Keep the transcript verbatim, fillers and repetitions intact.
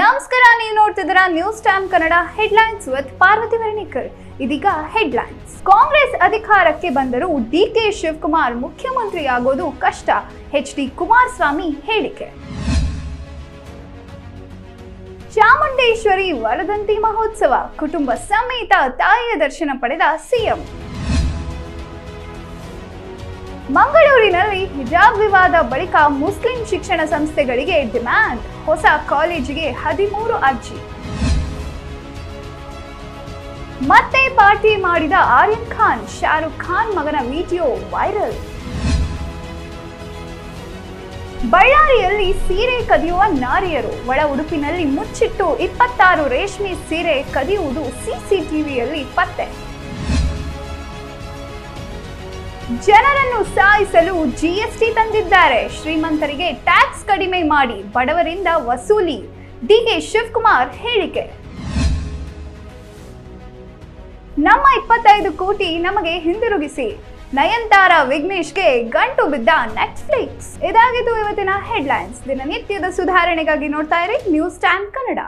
ನಮಸ್ಕಾರ, ನೀವು ನೋಡ್ತಿದ್ದೀರಾ news time Kannada headlines with Parvathi Varnikar. ಇದೀಗ ಹೆಡ್ಲೈನ್ಸ್. ಕಾಂಗ್ರೆಸ್ ಅಧಿಕಾರಕ್ಕೆ ಬಂದರೂ ಡಿಕೆ ಶಿವಕುಮಾರ್ ಮುಖ್ಯಮಂತ್ರಿ ಆಗೋದು ಕಷ್ಟ, ಎಚ್ ಡಿ ಕುಮಾರಸ್ವಾಮಿ ಹೇಳಿಕೆ. ಚಾಮುಂಡೇಶ್ವರಿ ವರದಂತಿ ಮಹೋತ್ಸವ, ಕುಟುಂಬ ಸಮೇತ ತಾಯಿಯ ದರ್ಶನ ಪಡೆದ ಸಿಎಂ. ಮಂಗಳೂರಿನಲ್ಲಿ ಹಿಜಾಬ್ ವಿವಾದ ಬಳಿಕ ಮುಸ್ಲಿಂ ಶಿಕ್ಷಣ ಸಂಸ್ಥೆಗಳಿಗೆ ಡಿಮ್ಯಾಂಡ್, ಹೊಸ ಕಾಲೇಜಿಗೆ ಹದಿಮೂರು ಅರ್ಜಿ. ಮತ್ತೆ ಪಾರ್ಟಿ ಮಾಡಿದ ಆರ್ಯನ್ ಖಾನ್, ಶಾರುಖ್ ಖಾನ್ ಮಗನ ವಿಡಿಯೋ ವೈರಲ್. ಬಳ್ಳಾರಿಯಲ್ಲಿ ಸೀರೆ ಕದಿಯುವ ನಾರಿಯರು, ಒಳ ಉಡುಪಿನಲ್ಲಿ ಮುಚ್ಚಿಟ್ಟು ಇಪ್ಪತ್ತಾರು ರೇಷ್ಮೆ ಸೀರೆ ಕದಿಯುವುದು ಸಿಸಿಟಿವಿಯಲ್ಲಿ ಪತ್ತೆ. ಜನರನ್ನು ಸಾಯಿಸಲು ಜಿಎಸ್ಟಿ ತಂದಿದ್ದಾರೆ, ಶ್ರೀಮಂತರಿಗೆ ಟ್ಯಾಕ್ಸ್ ಕಡಿಮೆ ಮಾಡಿ ಬಡವರಿಂದ ವಸೂಲಿ, ಡಿಕೆ ಶಿವಕುಮಾರ್ ಹೇಳಿಕೆ. ನಮ್ಮ ಇಪ್ಪತ್ತೈದು ಕೋಟಿ ನಮಗೆ ಹಿಂದಿರುಗಿಸಿ, ನಯನತಾರಾ ವಿಘ್ನೇಶ್ಗೆ ಗಂಟು ಬಿದ್ದ ನೆಟ್ಫ್ಲಿಕ್ಸ್. ಇದಾಗಿದ್ದು ಇವತ್ತಿನ ಹೆಡ್ಲೈನ್ಸ್. ದಿನನಿತ್ಯದ ಸುಧಾರಣೆಗಾಗಿ ನೋಡ್ತಾ ಇರಿ ನ್ಯೂಸ್ ಟೈಮ್ ಕನ್ನಡ.